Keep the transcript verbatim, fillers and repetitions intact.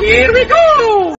Here we go!